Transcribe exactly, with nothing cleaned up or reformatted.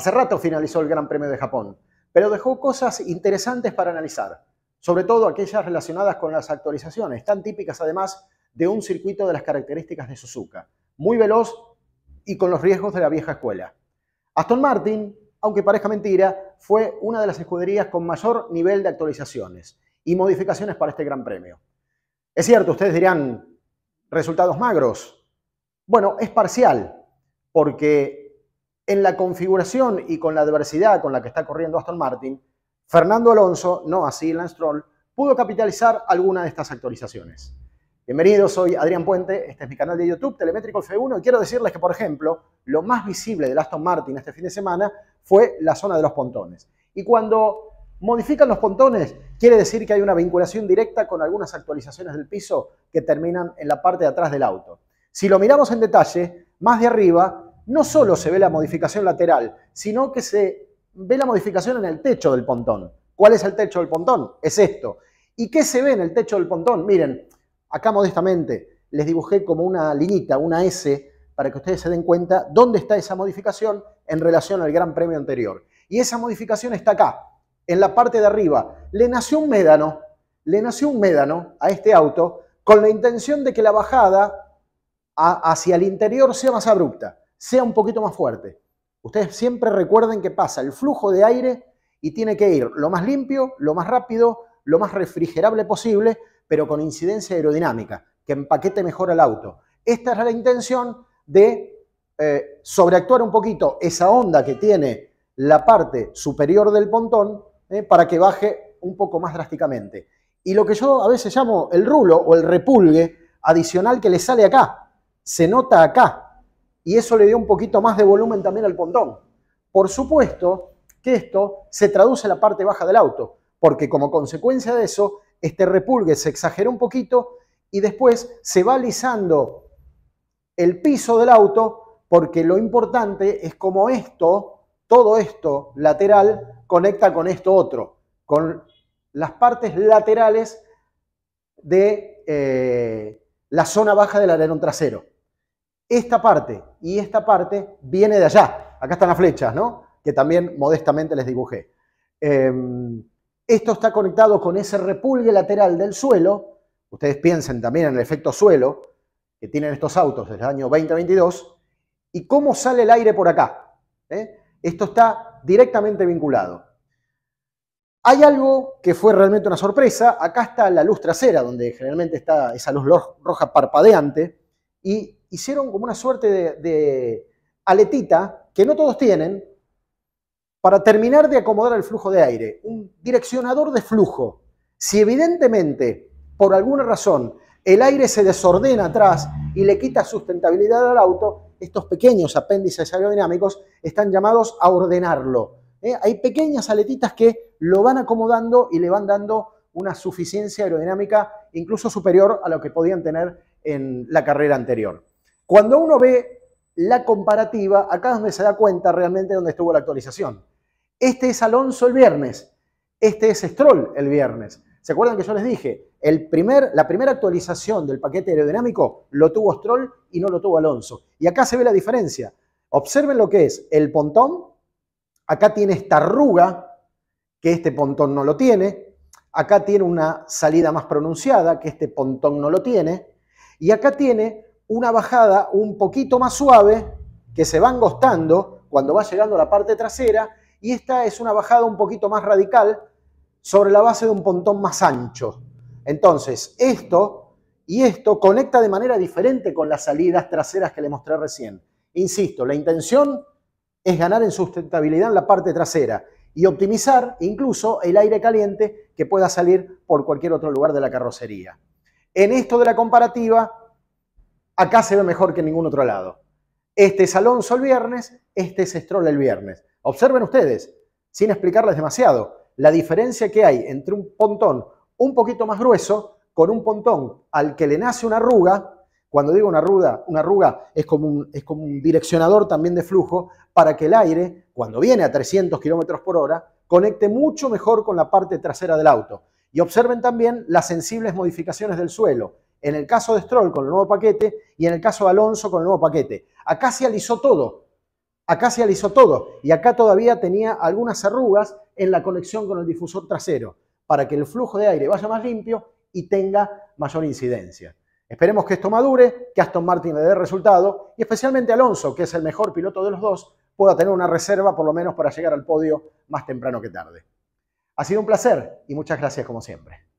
Hace rato finalizó el Gran Premio de Japón, pero dejó cosas interesantes para analizar, sobre todo aquellas relacionadas con las actualizaciones, tan típicas además de un circuito de las características de Suzuka, muy veloz y con los riesgos de la vieja escuela. Aston Martin, aunque parezca mentira, fue una de las escuderías con mayor nivel de actualizaciones y modificaciones para este Gran Premio. Es cierto, ustedes dirán, ¿resultados magros? Bueno, es parcial, porque en la configuración y con la adversidad con la que está corriendo Aston Martin, Fernando Alonso, no así Lance Stroll, pudo capitalizar alguna de estas actualizaciones. Bienvenidos, soy Adrián Puente, este es mi canal de YouTube, Telemétrico F uno, y quiero decirles que, por ejemplo, lo más visible del Aston Martin este fin de semana fue la zona de los pontones. Y cuando modifican los pontones, quiere decir que hay una vinculación directa con algunas actualizaciones del piso que terminan en la parte de atrás del auto. Si lo miramos en detalle, más de arriba, no solo se ve la modificación lateral, sino que se ve la modificación en el techo del pontón. ¿Cuál es el techo del pontón? Es esto. ¿Y qué se ve en el techo del pontón? Miren, acá modestamente les dibujé como una liñita, una S, para que ustedes se den cuenta dónde está esa modificación en relación al Gran Premio anterior. Y esa modificación está acá, en la parte de arriba. Le nació un médano, le nació un médano a este auto con la intención de que la bajada a, hacia el interior sea más abrupta, sea un poquito más fuerte. Ustedes siempre recuerden que pasa el flujo de aire y tiene que ir lo más limpio, lo más rápido, lo más refrigerable posible, pero con incidencia aerodinámica, que empaquete mejor al auto. Esta era la intención de eh, sobreactuar un poquito esa onda que tiene la parte superior del pontón eh, para que baje un poco más drásticamente. Y lo que yo a veces llamo el rulo o el repulgue adicional que le sale acá, se nota acá, y eso le dio un poquito más de volumen también al pontón. Por supuesto que esto se traduce en la parte baja del auto, porque como consecuencia de eso, este repulgue se exagera un poquito y después se va alisando el piso del auto, porque lo importante es cómo esto, todo esto lateral, conecta con esto otro, con las partes laterales de eh, la zona baja del alerón trasero. Esta parte y esta parte viene de allá. Acá están las flechas, ¿no? Que también modestamente les dibujé. Eh, Esto está conectado con ese repulgue lateral del suelo. Ustedes piensen también en el efecto suelo que tienen estos autos desde el año veinte veintidós y cómo sale el aire por acá. ¿Eh? Esto está directamente vinculado. Hay algo que fue realmente una sorpresa. Acá está la luz trasera, donde generalmente está esa luz roja parpadeante, y hicieron como una suerte de, de aletita que no todos tienen, para terminar de acomodar el flujo de aire, un direccionador de flujo. Si evidentemente, por alguna razón, el aire se desordena atrás y le quita sustentabilidad al auto, estos pequeños apéndices aerodinámicos están llamados a ordenarlo. ¿Eh? Hay pequeñas aletitas que lo van acomodando y le van dando una suficiencia aerodinámica incluso superior a lo que podían tener en la carrera anterior. Cuando uno ve la comparativa, acá es donde se da cuenta realmente dónde estuvo la actualización. Este es Alonso el viernes, este es Stroll el viernes. ¿Se acuerdan que yo les dije? El primer, la primera actualización del paquete aerodinámico lo tuvo Stroll y no lo tuvo Alonso. Y acá se ve la diferencia. Observen lo que es el pontón. Acá tiene esta arruga, que este pontón no lo tiene. Acá tiene una salida más pronunciada, que este pontón no lo tiene. Y acá tiene una bajada un poquito más suave, que se va angostando cuando va llegando a la parte trasera, y esta es una bajada un poquito más radical sobre la base de un pontón más ancho. Entonces, esto y esto conecta de manera diferente con las salidas traseras que les mostré recién. Insisto, la intención es ganar en sustentabilidad en la parte trasera y optimizar incluso el aire caliente que pueda salir por cualquier otro lugar de la carrocería. En esto de la comparativa, acá se ve mejor que en ningún otro lado. Este es Alonso el viernes, este es Stroll el viernes. Observen ustedes, sin explicarles demasiado, la diferencia que hay entre un pontón un poquito más grueso con un pontón al que le nace una arruga. Cuando digo una arruga, una arruga es como un, es como un direccionador también de flujo para que el aire, cuando viene a trescientos kilómetros por hora, conecte mucho mejor con la parte trasera del auto. Y observen también las sensibles modificaciones del suelo. En el caso de Stroll con el nuevo paquete y en el caso de Alonso con el nuevo paquete. Acá se alisó todo. Acá se alisó todo y acá todavía tenía algunas arrugas en la conexión con el difusor trasero para que el flujo de aire vaya más limpio y tenga mayor incidencia. Esperemos que esto madure, que Aston Martin le dé resultado y especialmente Alonso, que es el mejor piloto de los dos, pueda tener una reserva por lo menos para llegar al podio más temprano que tarde. Ha sido un placer y muchas gracias como siempre.